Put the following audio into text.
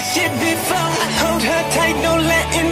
this shit before. I hold her tight, don't let it